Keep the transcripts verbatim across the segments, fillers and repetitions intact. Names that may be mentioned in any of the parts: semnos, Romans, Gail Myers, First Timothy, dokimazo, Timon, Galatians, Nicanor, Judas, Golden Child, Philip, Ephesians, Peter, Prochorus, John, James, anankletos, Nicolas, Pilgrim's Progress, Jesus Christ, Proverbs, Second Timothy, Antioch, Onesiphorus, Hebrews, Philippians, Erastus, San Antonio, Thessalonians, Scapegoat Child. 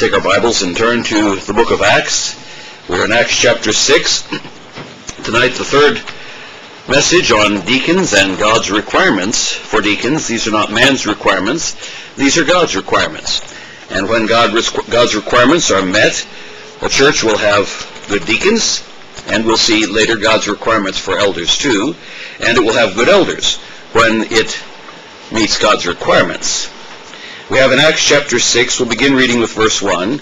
Take our Bibles and turn to the book of Acts. We're in Acts chapter six. Tonight, the third message on deacons and God's requirements for deacons. These are not man's requirements. These are God's requirements. And when God God's requirements are met, the church will have good deacons, and we'll see later God's requirements for elders too, and it will have good elders when it meets God's requirements. We have in Acts chapter six, we'll begin reading with verse one.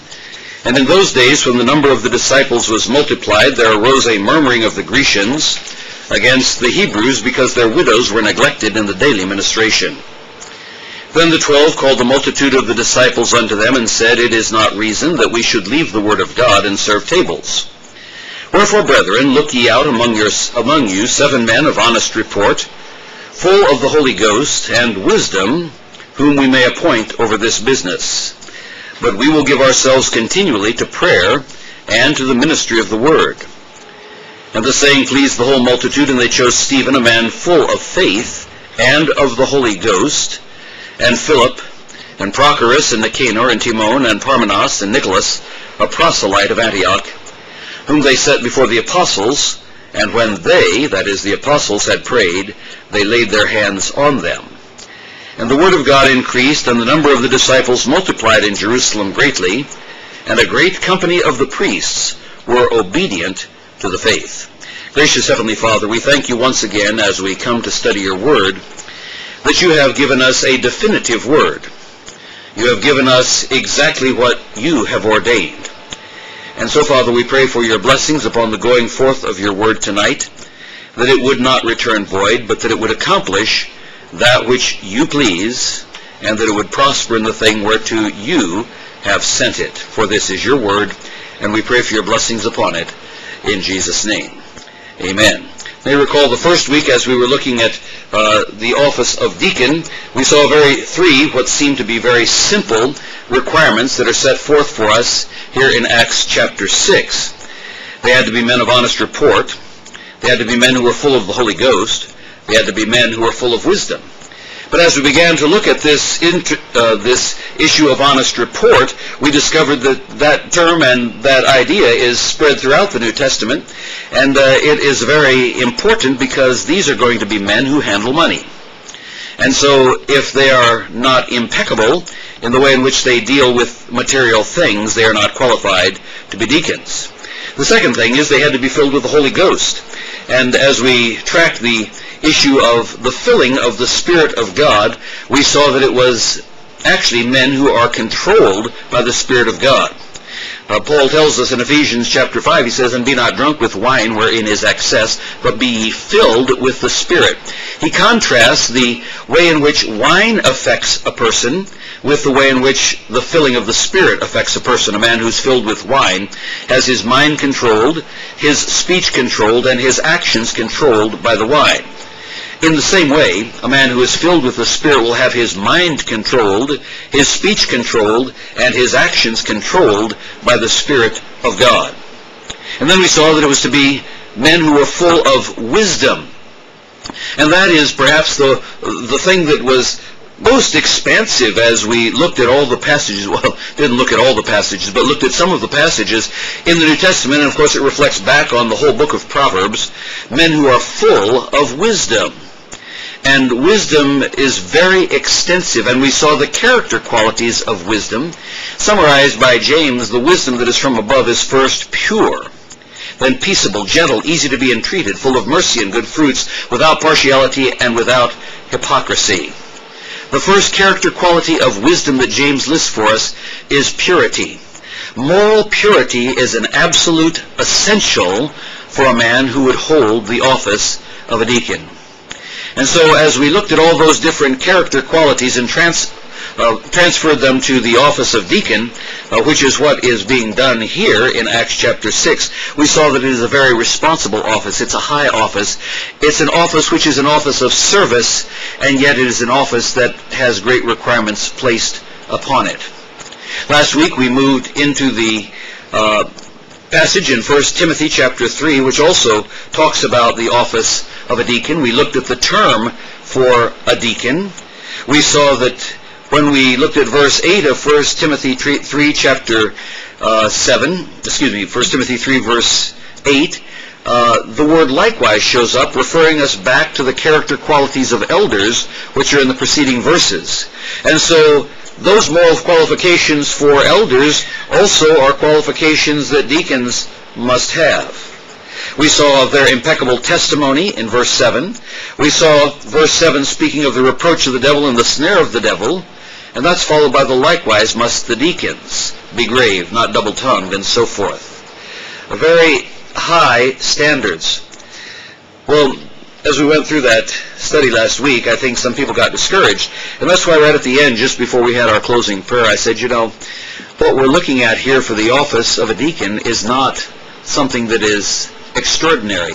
And in those days, when the number of the disciples was multiplied, there arose a murmuring of the Grecians against the Hebrews, because their widows were neglected in the daily ministration. Then the twelve called the multitude of the disciples unto them, and said, It is not reason that we should leave the word of God and serve tables. Wherefore, brethren, look ye out among, your, among you seven men of honest report, full of the Holy Ghost and wisdom, whom we may appoint over this business. But we will give ourselves continually to prayer and to the ministry of the word. And the saying pleased the whole multitude, and they chose Stephen, a man full of faith and of the Holy Ghost, and Philip, and Prochorus, and Nicanor, and Timon, and Parmenas, and Nicolas, a proselyte of Antioch, whom they set before the apostles, and when they, that is, the apostles, had prayed, they laid their hands on them. And the word of God increased, and the number of the disciples multiplied in Jerusalem greatly, and a great company of the priests were obedient to the faith. Gracious Heavenly Father, we thank you once again as we come to study your word, that you have given us a definitive word. You have given us exactly what you have ordained. And so, Father, we pray for your blessings upon the going forth of your word tonight, that it would not return void, but that it would accomplish that which you please, and that it would prosper in the thing whereto you have sent it. For this is your word, and we pray for your blessings upon it, in Jesus' name. Amen. May recall the first week as we were looking at uh, the office of deacon, we saw very three what seemed to be very simple requirements that are set forth for us here in Acts chapter six. They had to be men of honest report. They had to be men who were full of the Holy Ghost. They had to be men who were full of wisdom. But as we began to look at this inter, uh, this issue of honest report, we discovered that that term and that idea is spread throughout the New Testament, and uh, it is very important because these are going to be men who handle money. And so if they are not impeccable in the way in which they deal with material things, they are not qualified to be deacons. The second thing is they had to be filled with the Holy Ghost. And as we tracked the issue of the filling of the Spirit of God, we saw that it was actually men who are controlled by the Spirit of God. Uh, Paul tells us in Ephesians chapter five, he says, "And be not drunk with wine wherein is excess, but be ye filled with the Spirit." He contrasts the way in which wine affects a person with the way in which the filling of the Spirit affects a person. A man who's filled with wine has his mind controlled, his speech controlled, and his actions controlled by the wine. In the same way, a man who is filled with the Spirit will have his mind controlled, his speech controlled, and his actions controlled by the Spirit of God. And then we saw that it was to be men who were full of wisdom. And that is perhaps the, the thing that was most expansive as we looked at all the passages. Well, didn't look at all the passages, but looked at some of the passages in the New Testament. And of course, it reflects back on the whole book of Proverbs, men who are full of wisdom. And wisdom is very extensive, and we saw the character qualities of wisdom. Summarized by James, the wisdom that is from above is first pure, then peaceable, gentle, easy to be entreated, full of mercy and good fruits, without partiality and without hypocrisy. The first character quality of wisdom that James lists for us is purity. Moral purity is an absolute essential for a man who would hold the office of a deacon. And so as we looked at all those different character qualities and trans, uh, transferred them to the office of deacon, uh, which is what is being done here in Acts chapter six, we saw that it is a very responsible office. It's a high office. It's an office which is an office of service, and yet it is an office that has great requirements placed upon it. Last week we moved into the uh, passage in First Timothy chapter three, which also talks about the office of a deacon. We looked at the term for a deacon. We saw that when we looked at verse eight of First Timothy three, chapter uh, seven, excuse me, First Timothy three, verse eight, uh, the word likewise shows up, referring us back to the character qualities of elders, which are in the preceding verses. And so those moral qualifications for elders also are qualifications that deacons must have. We saw their impeccable testimony in verse seven. We saw verse seven speaking of the reproach of the devil and the snare of the devil, and that's followed by the likewise must the deacons be grave, not double-tongued, and so forth. Very high standards. Well, as we went through that study last week, I think some people got discouraged. And that's why right at the end, just before we had our closing prayer, I said, you know, what we're looking at here for the office of a deacon is not something that is extraordinary.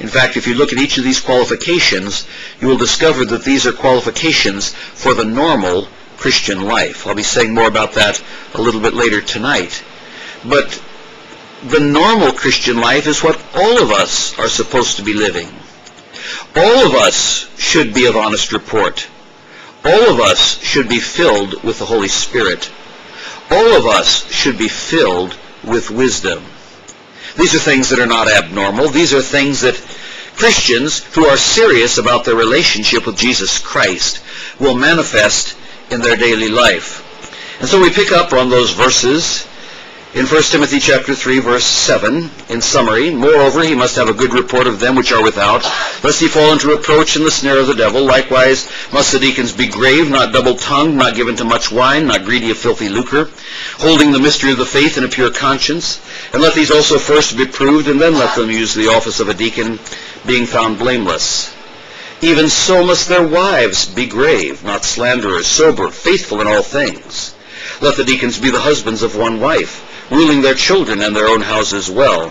In fact, if you look at each of these qualifications, you will discover that these are qualifications for the normal Christian life. I'll be saying more about that a little bit later tonight. But the normal Christian life is what all of us are supposed to be living. All of us should be of honest report. All of us should be filled with the Holy Spirit. All of us should be filled with wisdom. These are things that are not abnormal. These are things that Christians who are serious about their relationship with Jesus Christ will manifest in their daily life. And so we pick up on those verses in First Timothy chapter three, verse seven, in summary. Moreover, he must have a good report of them which are without, lest he fall into reproach in the snare of the devil. Likewise, must the deacons be grave, not double-tongued, not given to much wine, not greedy of filthy lucre, holding the mystery of the faith in a pure conscience. And let these also first be proved, and then let them use the office of a deacon, being found blameless. Even so must their wives be grave, not slanderers, sober, faithful in all things. Let the deacons be the husbands of one wife, ruling their children and their own houses well.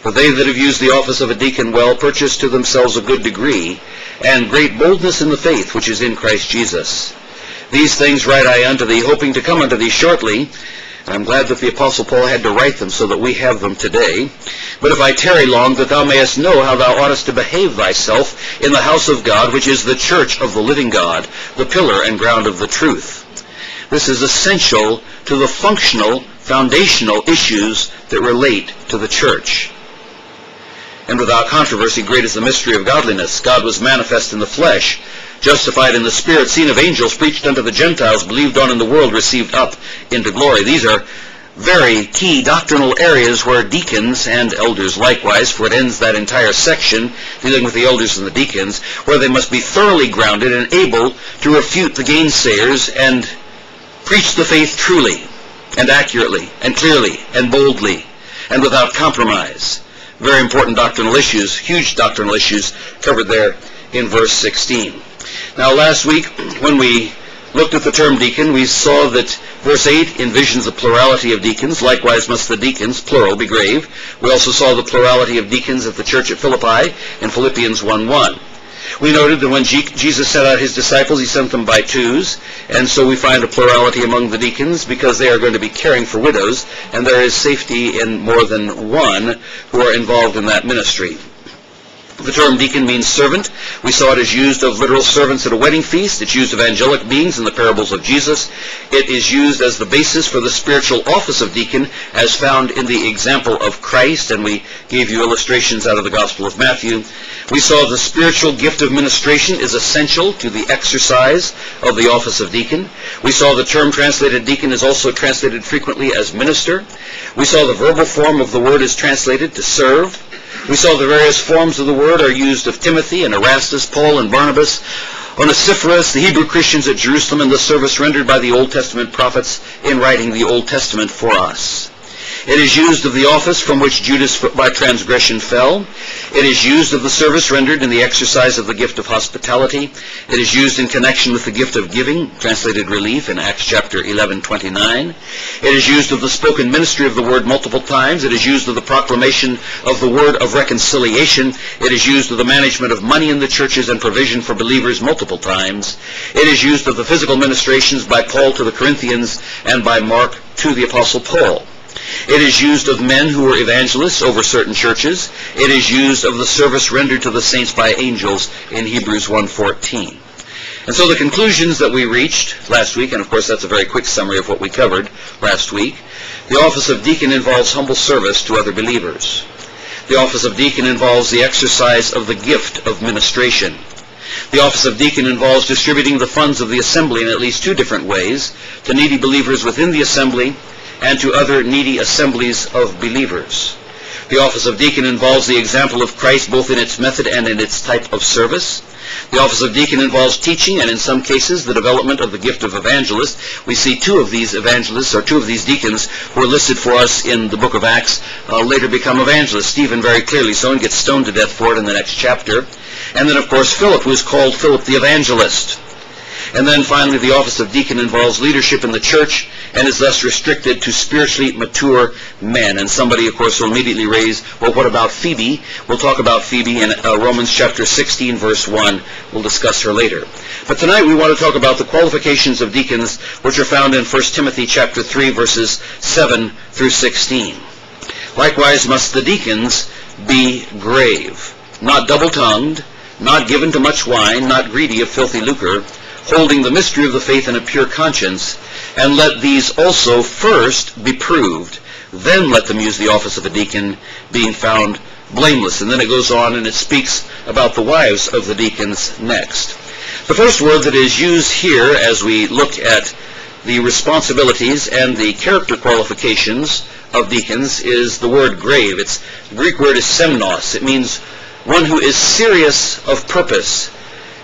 For they that have used the office of a deacon well purchase to themselves a good degree, and great boldness in the faith which is in Christ Jesus. These things write I unto thee, hoping to come unto thee shortly. And I'm glad that the Apostle Paul had to write them so that we have them today. But if I tarry long, that thou mayest know how thou oughtest to behave thyself in the house of God, which is the church of the living God, the pillar and ground of the truth. This is essential to the functional, foundational issues that relate to the church. And without controversy, great is the mystery of godliness. God was manifest in the flesh, justified in the Spirit, seen of angels, preached unto the Gentiles, believed on in the world, received up into glory. These are very key doctrinal areas where deacons and elders likewise, for it ends that entire section dealing with the elders and the deacons, where they must be thoroughly grounded and able to refute the gainsayers and preach the faith truly and accurately and clearly and boldly and without compromise. Very important doctrinal issues, huge doctrinal issues covered there in verse sixteen. Now last week when we looked at the term deacon, we saw that verse eight envisions the plurality of deacons. Likewise must the deacons, plural, be grave. We also saw the plurality of deacons at the church at Philippi in Philippians one one. We noted that when Jesus sent out his disciples, he sent them by twos, and so we find a plurality among the deacons because they are going to be caring for widows, and there is safety in more than one who are involved in that ministry. The term deacon means servant. We saw it is used of literal servants at a wedding feast. It's used of angelic beings in the parables of Jesus. It is used as the basis for the spiritual office of deacon as found in the example of Christ, and we gave you illustrations out of the Gospel of Matthew. We saw the spiritual gift of ministration is essential to the exercise of the office of deacon. We saw the term translated deacon is also translated frequently as minister. We saw the verbal form of the word is translated to serve. We saw the various forms of the word are used of Timothy and Erastus, Paul and Barnabas, Onesiphorus, the Hebrew Christians at Jerusalem, and the service rendered by the Old Testament prophets in writing the Old Testament for us. It is used of the office from which Judas by transgression fell. It is used of the service rendered in the exercise of the gift of hospitality. It is used in connection with the gift of giving, translated relief, in Acts chapter eleven twenty-nine. It is used of the spoken ministry of the word multiple times. It is used of the proclamation of the word of reconciliation. It is used of the management of money in the churches and provision for believers multiple times. It is used of the physical ministrations by Paul to the Corinthians and by Mark to the Apostle Paul. It is used of men who were evangelists over certain churches. It is used of the service rendered to the saints by angels in Hebrews one fourteen. And so the conclusions that we reached last week, and of course that's a very quick summary of what we covered last week, the office of deacon involves humble service to other believers. The office of deacon involves the exercise of the gift of ministration. The office of deacon involves distributing the funds of the assembly in at least two different ways, to needy believers within the assembly and to other needy assemblies of believers. The office of deacon involves the example of Christ both in its method and in its type of service. The office of deacon involves teaching and in some cases the development of the gift of evangelist. We see two of these evangelists, or two of these deacons, who are listed for us in the book of Acts, uh, later become evangelists. Stephen very clearly so, and gets stoned to death for it in the next chapter. And then of course Philip, who is called Philip the Evangelist. And then finally, the office of deacon involves leadership in the church and is thus restricted to spiritually mature men. And somebody, of course, will immediately raise, well, what about Phoebe? We'll talk about Phoebe in uh, Romans chapter sixteen, verse one. We'll discuss her later. But tonight we want to talk about the qualifications of deacons, which are found in First Timothy chapter three, verses seven through sixteen. Likewise must the deacons be grave, not double-tongued, not given to much wine, not greedy of filthy lucre, holding the mystery of the faith in a pure conscience, and let these also first be proved, then let them use the office of a deacon, being found blameless. And then it goes on and it speaks about the wives of the deacons next. The first word that is used here as we look at the responsibilities and the character qualifications of deacons is the word grave. It's, the Greek word is semnos. It means one who is serious of purpose,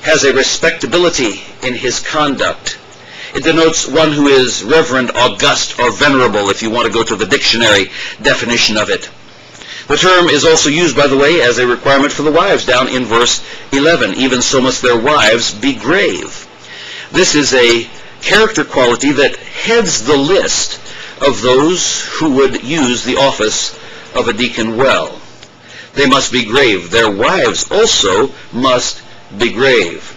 has a respectability in his conduct. It denotes one who is reverend, august, or venerable, if you want to go to the dictionary definition of it. The term is also used, by the way, as a requirement for the wives, down in verse eleven. Even so must their wives be grave. This is a character quality that heads the list of those who would use the office of a deacon well. They must be grave. Their wives also must be grave.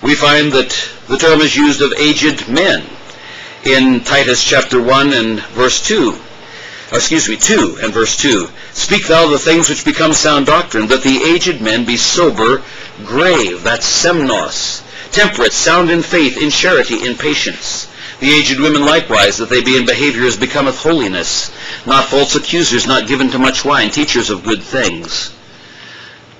We find that the term is used of aged men in Titus chapter one and verse two excuse me two and verse two. Speak thou the things which become sound doctrine, that the aged men be sober, grave. That's semnos. Temperate, sound in faith, in charity, in patience. The aged women likewise, that they be in behavior as becometh holiness, not false accusers, not given to much wine, teachers of good things.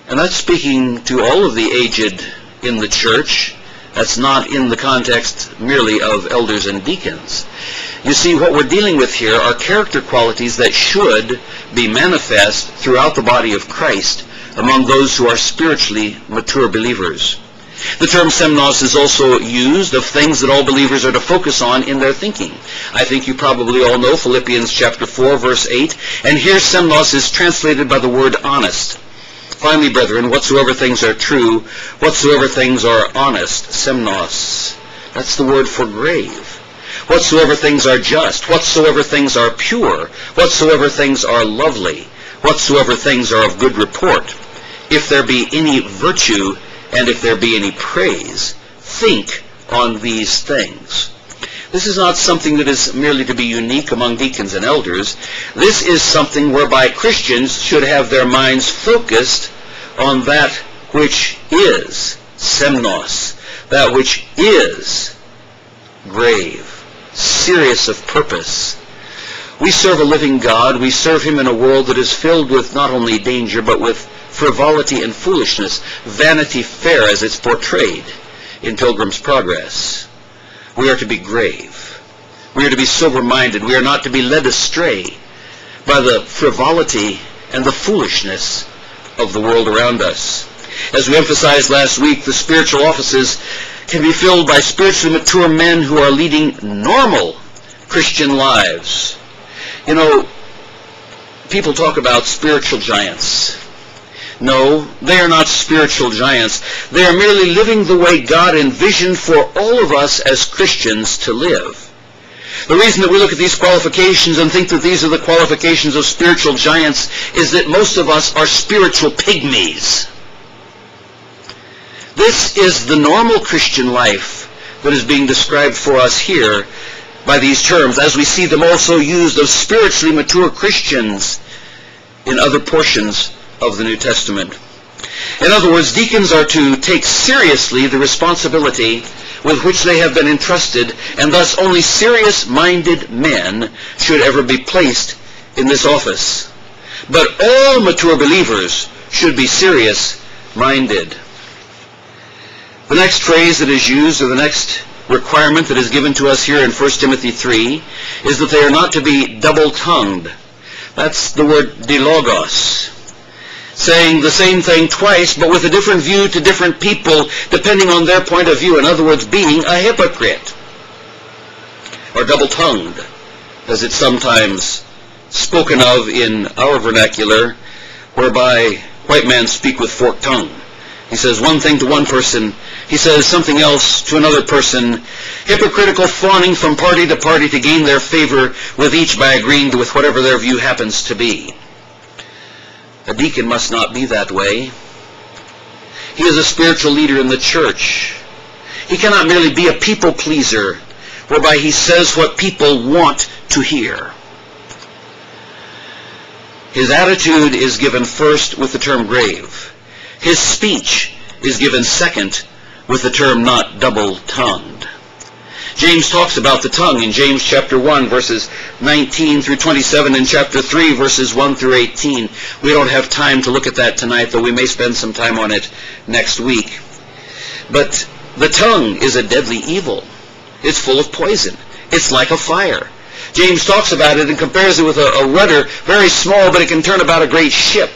And that's speaking to all of the aged in the church. That's not in the context merely of elders and deacons. You see, what we're dealing with here are character qualities that should be manifest throughout the body of Christ among those who are spiritually mature believers. The term semnos is also used of things that all believers are to focus on in their thinking. I think you probably all know Philippians chapter four, verse eight, and here semnos is translated by the word honest. Finally, brethren, whatsoever things are true, whatsoever things are honest, semnos, that's the word for grave. Whatsoever things are just, whatsoever things are pure, whatsoever things are lovely, whatsoever things are of good report, if there be any virtue, and if there be any praise, think on these things. This is not something that is merely to be unique among deacons and elders. This is something whereby Christians should have their minds focused on that which is semnos, that which is grave, serious of purpose. We serve a living God. We serve Him in a world that is filled with not only danger, but with frivolity and foolishness, Vanity Fair as it's portrayed in Pilgrim's Progress. We are to be grave. We are to be sober-minded. We are not to be led astray by the frivolity and the foolishness of the world around us. As we emphasized last week, the spiritual offices can be filled by spiritually mature men who are leading normal Christian lives. You know, people talk about spiritual giants. No, they are not spiritual giants. They are merely living the way God envisioned for all of us as Christians to live. The reason that we look at these qualifications and think that these are the qualifications of spiritual giants is that most of us are spiritual pygmies. This is the normal Christian life that is being described for us here by these terms, as we see them also used of spiritually mature Christians in other portions of the New Testament. In other words, deacons are to take seriously the responsibility with which they have been entrusted, and thus only serious-minded men should ever be placed in this office. But all mature believers should be serious-minded. The next phrase that is used, or the next requirement that is given to us here in First Timothy three, is that they are not to be double-tongued. That's the word dilogos, saying the same thing twice, but with a different view to different people, depending on their point of view. In other words, being a hypocrite, or double-tongued, as it's sometimes spoken of in our vernacular, whereby white men speak with forked tongue. He says one thing to one person, he says something else to another person, hypocritical, fawning from party to party to gain their favor with each by agreeing to with whatever their view happens to be. A deacon must not be that way. He is a spiritual leader in the church. He cannot merely be a people pleaser, whereby he says what people want to hear. His attitude is given first with the term grave. His speech is given second with the term not double-tongued. James talks about the tongue in James chapter one, verses nineteen through twenty-seven, and chapter three, verses one through eighteen. We don't have time to look at that tonight, though we may spend some time on it next week. But the tongue is a deadly evil. It's full of poison. It's like a fire. James talks about it and compares it with a, a rudder, very small, but it can turn about a great ship.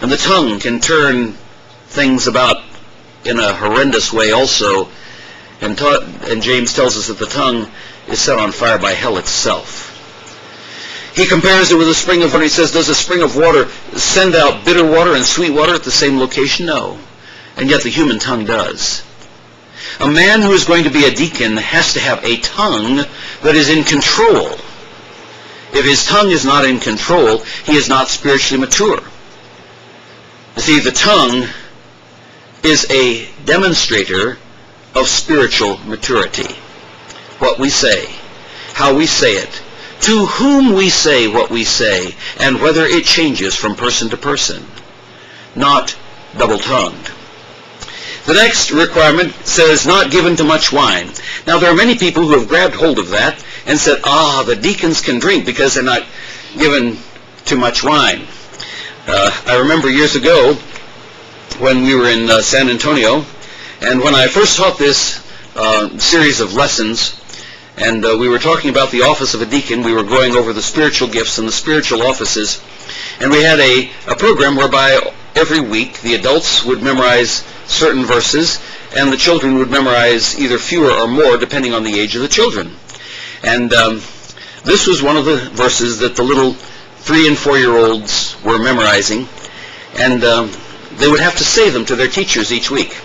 And the tongue can turn things about in a horrendous way also. And, and James tells us that the tongue is set on fire by hell itself. He compares it with a spring of water. He says, does a spring of water send out bitter water and sweet water at the same location? No. And yet the human tongue does. A man who is going to be a deacon has to have a tongue that is in control. If his tongue is not in control, he is not spiritually mature. You see, the tongue is a demonstrator of spiritual maturity. What we say, how we say it, to whom we say what we say, and whether it changes from person to person. Not double-tongued. The next requirement says, not given to much wine. Now, there are many people who have grabbed hold of that and said, ah, the deacons can drink because they're not given too much wine. Uh, I remember years ago when we were in uh, San Antonio, And when I first taught this uh, series of lessons, and uh, we were talking about the office of a deacon, we were going over the spiritual gifts and the spiritual offices, and we had a, a program whereby every week the adults would memorize certain verses, and the children would memorize either fewer or more, depending on the age of the children. And um, this was one of the verses that the little three- and four-year-olds were memorizing, and um, they would have to say them to their teachers each week.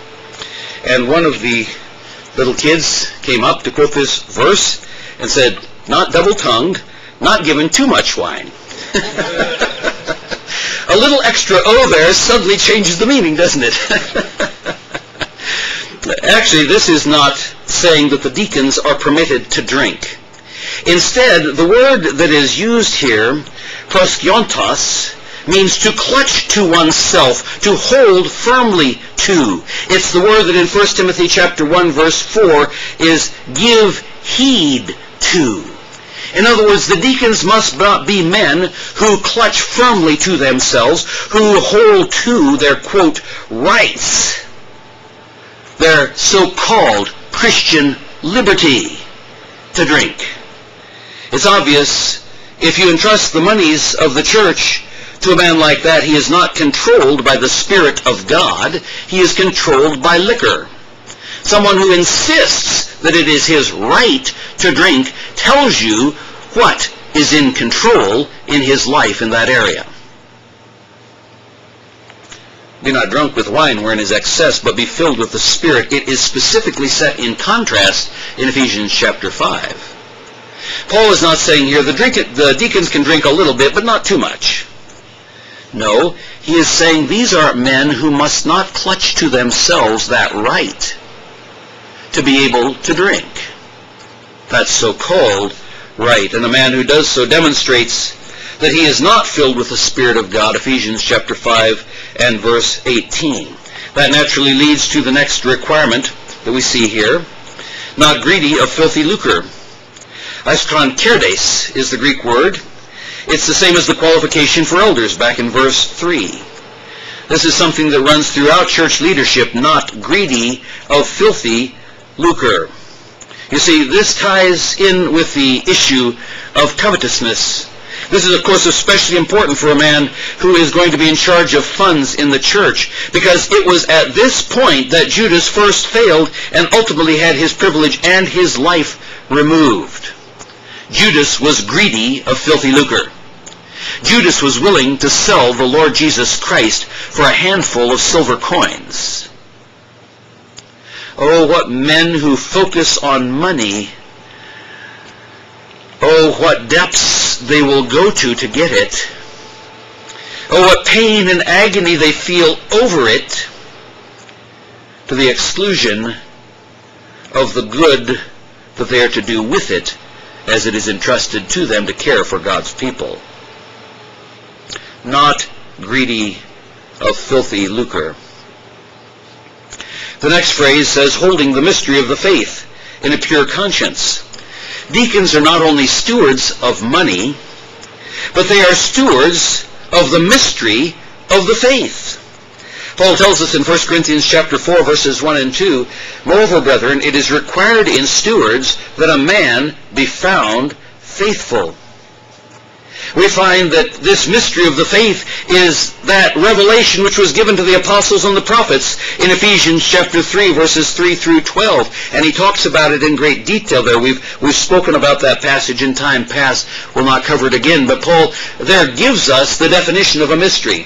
And one of the little kids came up to quote this verse and said, "Not double-tongued, not given too much wine." A little extra O there suddenly changes the meaning, doesn't it? Actually, this is not saying that the deacons are permitted to drink. Instead, the word that is used here, proskiontos, means to clutch to oneself, to hold firmly to. It's the word that in First Timothy chapter one, verse four, is give heed to. In other words, the deacons must not be men who clutch firmly to themselves, who hold to their, quote, rights, their so-called Christian liberty to drink. It's obvious, if you entrust the monies of the church to a man like that, he is not controlled by the Spirit of God. He is controlled by liquor. Someone who insists that it is his right to drink tells you what is in control in his life in that area. Be not drunk with wine wherein is excess, but be filled with the Spirit. It is specifically set in contrast in Ephesians chapter five. Paul is not saying here the, drink, the deacons can drink a little bit, but not too much. No, he is saying these are men who must not clutch to themselves that right to be able to drink. That's so-called right. And the man who does so demonstrates that he is not filled with the Spirit of God, Ephesians chapter five and verse eighteen. That naturally leads to the next requirement that we see here, not greedy of filthy lucre. Askronkerdes is the Greek word. It's the same as the qualification for elders back in verse three. This is something that runs throughout church leadership, not greedy of filthy lucre. You see, this ties in with the issue of covetousness. This is, of course, especially important for a man who is going to be in charge of funds in the church, because it was at this point that Judas first failed and ultimately had his privilege and his life removed. Judas was greedy of filthy lucre. Judas was willing to sell the Lord Jesus Christ for a handful of silver coins. Oh, what men who focus on money. Oh, what depths they will go to to get it. Oh, what pain and agony they feel over it, to the exclusion of the good that they are to do with it, as it is entrusted to them to care for God's people. Not greedy of filthy lucre. The next phrase says, holding the mystery of the faith in a pure conscience. Deacons are not only stewards of money, but they are stewards of the mystery of the faith. Paul tells us in First Corinthians chapter four, verses one and two, "Moreover, brethren, it is required in stewards that a man be found faithful." We find that this mystery of the faith is that revelation which was given to the apostles and the prophets in Ephesians chapter three, verses three through twelve. And he talks about it in great detail there. We've, we've spoken about that passage in time past. We'll not cover it again. But Paul there gives us the definition of a mystery.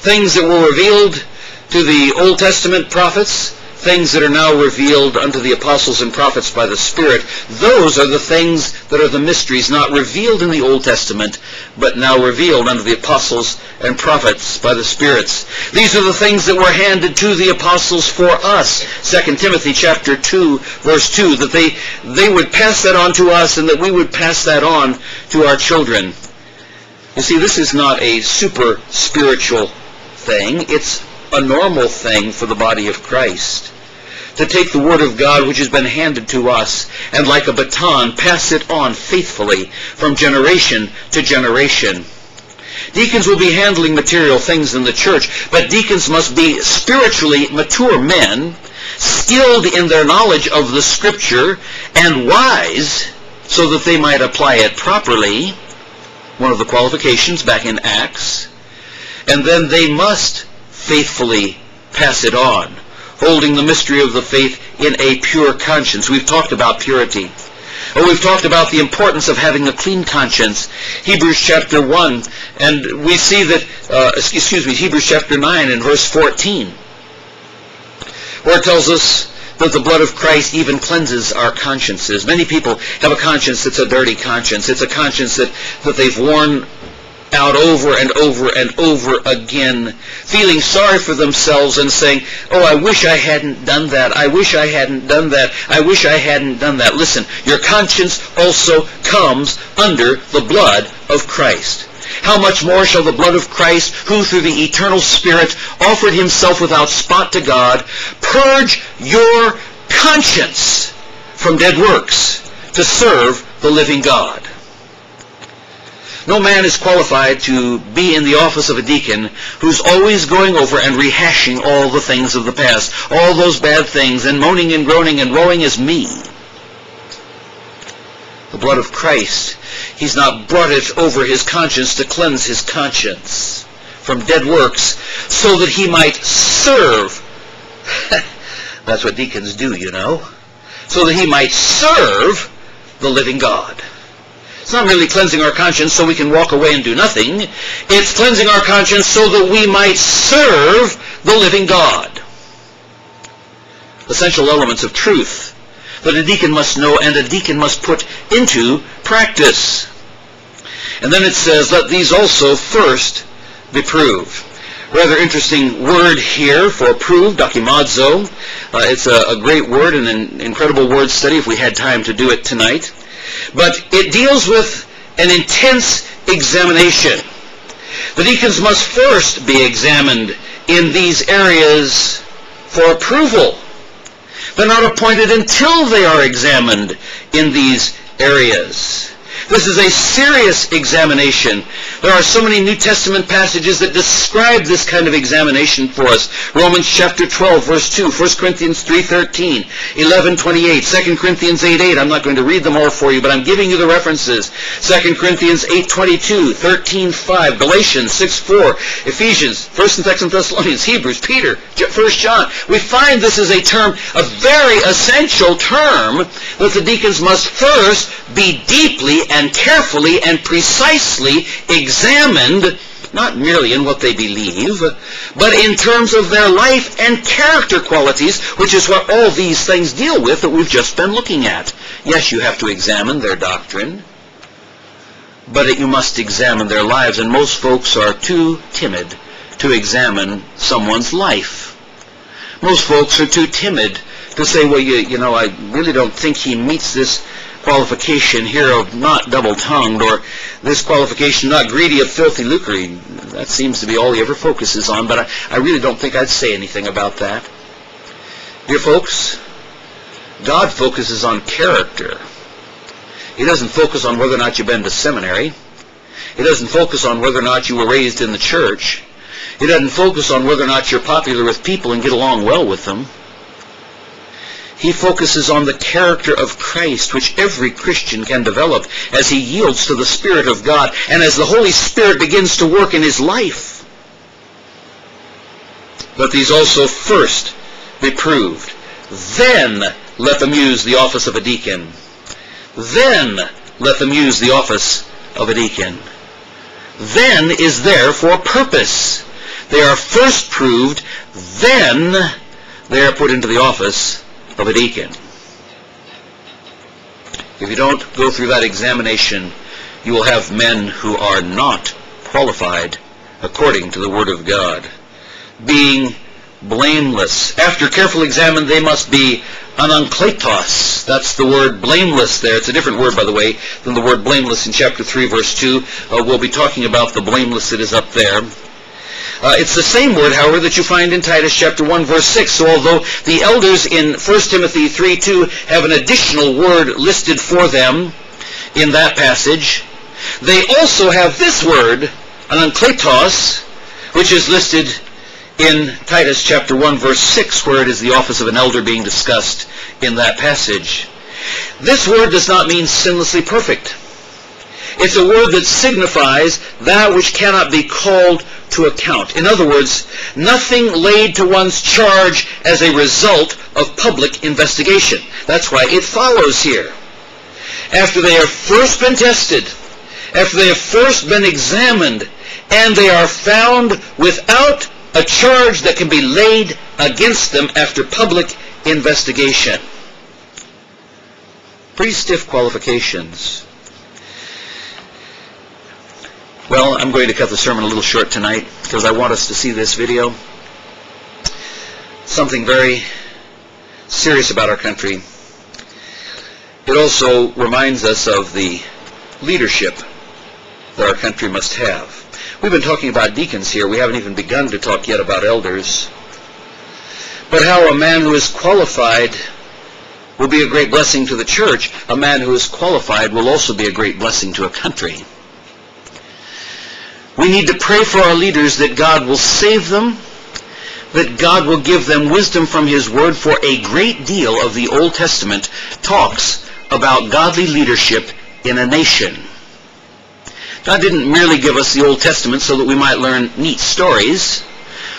Things that were revealed to the Old Testament prophets, things that are now revealed unto the apostles and prophets by the Spirit, those are the things that are the mysteries not revealed in the Old Testament, but now revealed unto the apostles and prophets by the Spirits. These are the things that were handed to the apostles for us, Second Timothy chapter two, verse two, that they, they would pass that on to us and that we would pass that on to our children. You see, this is not a super spiritual thing. It's a normal thing for the body of Christ to take the Word of God which has been handed to us and like a baton pass it on faithfully from generation to generation. Deacons will be handling material things in the church, but deacons must be spiritually mature men skilled in their knowledge of the Scripture, and wise, so that they might apply it properly, one of the qualifications back in Acts, and then they must faithfully pass it on, holding the mystery of the faith in a pure conscience. We've talked about purity. Well, we've talked about the importance of having a clean conscience. Hebrews chapter one, and we see that, uh, excuse me, Hebrews chapter nine and verse fourteen, where it tells us that the blood of Christ even cleanses our consciences. Many people have a conscience that's a dirty conscience. It's a conscience that, that they've worn out over and over and over again, feeling sorry for themselves and saying, oh, I wish I hadn't done that. I wish I hadn't done that. I wish I hadn't done that. Listen, your conscience also comes under the blood of Christ. How much more shall the blood of Christ, who through the eternal Spirit offered himself without spot to God, purge your conscience from dead works to serve the living God. No man is qualified to be in the office of a deacon who's always going over and rehashing all the things of the past, all those bad things, and moaning and groaning and woe is me. The blood of Christ, he's not brought it over his conscience to cleanse his conscience from dead works so that he might serve. That's what deacons do, you know. So that he might serve the living God. It's not merely cleansing our conscience so we can walk away and do nothing. It's cleansing our conscience so that we might serve the living God. Essential elements of truth that a deacon must know and a deacon must put into practice. And then it says, let these also first be proved. Rather interesting word here for approved, dokimazo. Uh, it's a, a great word and an incredible word study if we had time to do it tonight. But it deals with an intense examination. The deacons must first be examined in these areas for approval. They're not appointed until they are examined in these areas. This is a serious examination. There are so many New Testament passages that describe this kind of examination for us. Romans chapter twelve, verse two, First Corinthians three, thirteen, eleven, twenty-eight, Second Corinthians eight, eight. I'm not going to read them all for you, but I'm giving you the references. Second Corinthians eight, twenty-two, thirteen, five, Galatians six, four, Ephesians, First and Second Thessalonians, Hebrews, Peter, First John. We find this is a term, a very essential term, that the deacons must first be deeply and carefully and precisely examined, not merely in what they believe, but in terms of their life and character qualities, which is what all these things deal with that we've just been looking at. Yes, you have to examine their doctrine, but you must examine their lives, and most folks are too timid to examine someone's life. Most folks are too timid to say, well, you, you know, I really don't think he meets this qualification here of not double-tongued, or this qualification not greedy of filthy lucre. That seems to be all he ever focuses on, but I, I really don't think I'd say anything about that. Dear folks, God focuses on character. He doesn't focus on whether or not you've been to seminary. He doesn't focus on whether or not you were raised in the church. He doesn't focus on whether or not you're popular with people and get along well with them. He focuses on the character of Christ, which every Christian can develop as he yields to the Spirit of God and as the Holy Spirit begins to work in his life. Let these also first be proved. Then let them use the office of a deacon. Then let them use the office of a deacon. Then is there for a purpose. They are first proved, then they are put into the office of a deacon. If you don't go through that examination, you will have men who are not qualified according to the Word of God, being blameless. After careful examination, they must be anankletos. That's the word blameless there. It's a different word, by the way, than the word blameless in chapter three, verse two. Uh, we'll be talking about the blameless that is up there. Uh, it's the same word, however, that you find in Titus chapter one, verse six. So although the elders in First Timothy three, two have an additional word listed for them in that passage, they also have this word, anankletos, which is listed in Titus chapter one, verse six, where it is the office of an elder being discussed in that passage. This word does not mean sinlessly perfect. It's a word that signifies that which cannot be called to account. In other words, nothing laid to one's charge as a result of public investigation. That's why it follows here. After they have first been tested, after they have first been examined, and they are found without a charge that can be laid against them after public investigation. Pretty stiff qualifications. Well, I'm going to cut the sermon a little short tonight because I want us to see this video. Something very serious about our country. It also reminds us of the leadership that our country must have. We've been talking about deacons here. We haven't even begun to talk yet about elders. But how a man who is qualified will be a great blessing to the church. A man who is qualified will also be a great blessing to a country. We need to pray for our leaders that God will save them, that God will give them wisdom from His Word, for a great deal of the Old Testament talks about godly leadership in a nation. God didn't merely give us the Old Testament so that we might learn neat stories,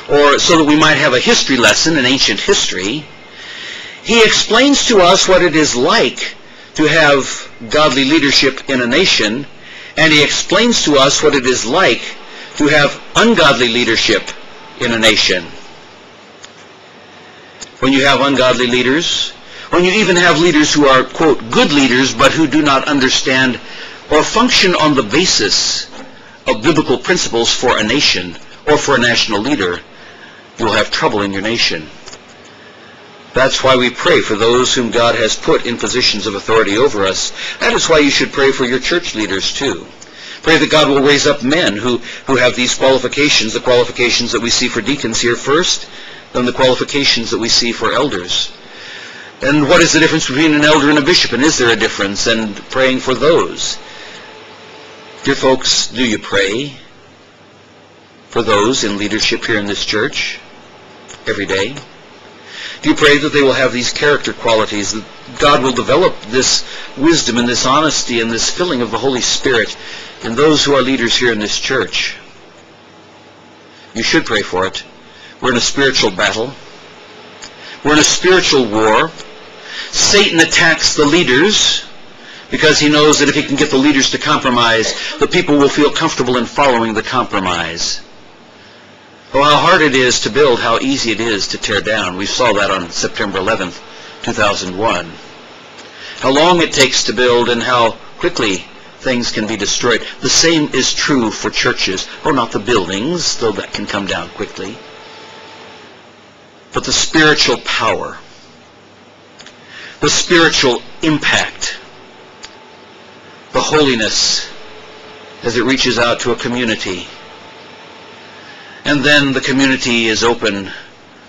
or so that we might have a history lesson in ancient history. He explains to us what it is like to have godly leadership in a nation, and He explains to us what it is like to have ungodly leadership in a nation. When you have ungodly leaders, when you even have leaders who are, quote, good leaders, but who do not understand or function on the basis of biblical principles for a nation or for a national leader, you'll have trouble in your nation. That's why we pray for those whom God has put in positions of authority over us. That is why you should pray for your church leaders too. Pray that God will raise up men who, who have these qualifications, the qualifications that we see for deacons here first, then the qualifications that we see for elders. And what is the difference between an elder and a bishop? And is there a difference? And praying for those. Dear folks, do you pray for those in leadership here in this church every day? Do you pray that they will have these character qualities, that God will develop this wisdom and this honesty and this filling of the Holy Spirit in those who are leaders here in this church? You should pray for it. We're in a spiritual battle. We're in a spiritual war. Satan attacks the leaders because he knows that if he can get the leaders to compromise, the people will feel comfortable in following the compromise. Oh, how hard it is to build, how easy it is to tear down. We saw that on September eleventh, two thousand one. How long it takes to build and how quickly things can be destroyed. The same is true for churches. Oh, not the buildings, though that can come down quickly. But the spiritual power, the spiritual impact, the holiness as it reaches out to a community. And then the community is open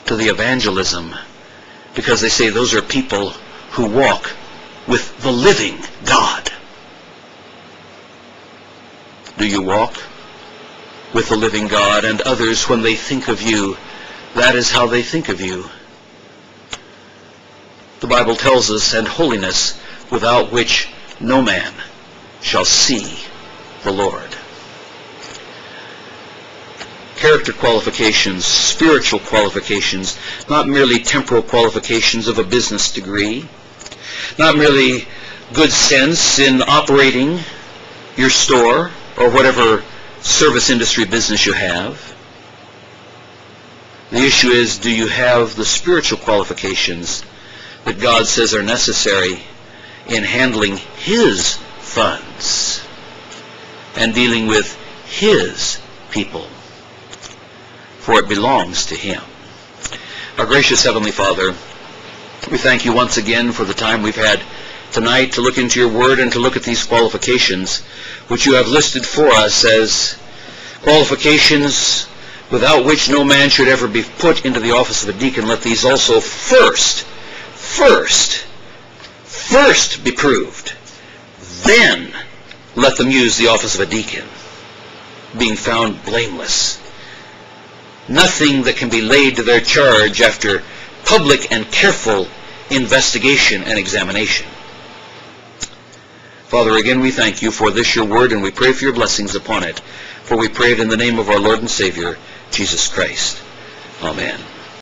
to the evangelism, because they say those are people who walk with the living God. Do you walk with the living God? And others, when they think of you, that is how they think of you. The Bible tells us, and holiness, without which no man shall see the Lord. Character qualifications, spiritual qualifications, not merely temporal qualifications of a business degree, not merely good sense in operating your store or whatever service industry business you have. The issue is, do you have the spiritual qualifications that God says are necessary in handling His funds and dealing with His people? For it belongs to Him. Our gracious Heavenly Father, we thank You once again for the time we've had tonight to look into Your Word and to look at these qualifications which You have listed for us as qualifications without which no man should ever be put into the office of a deacon. Let these also first, first, first be proved. Then let them use the office of a deacon, being found blameless. nothing that can be laid to their charge after public and careful investigation and examination. Father, again we thank you for this your word, and we pray for your blessings upon it. For we pray it in the name of our Lord and Savior, Jesus Christ. Amen.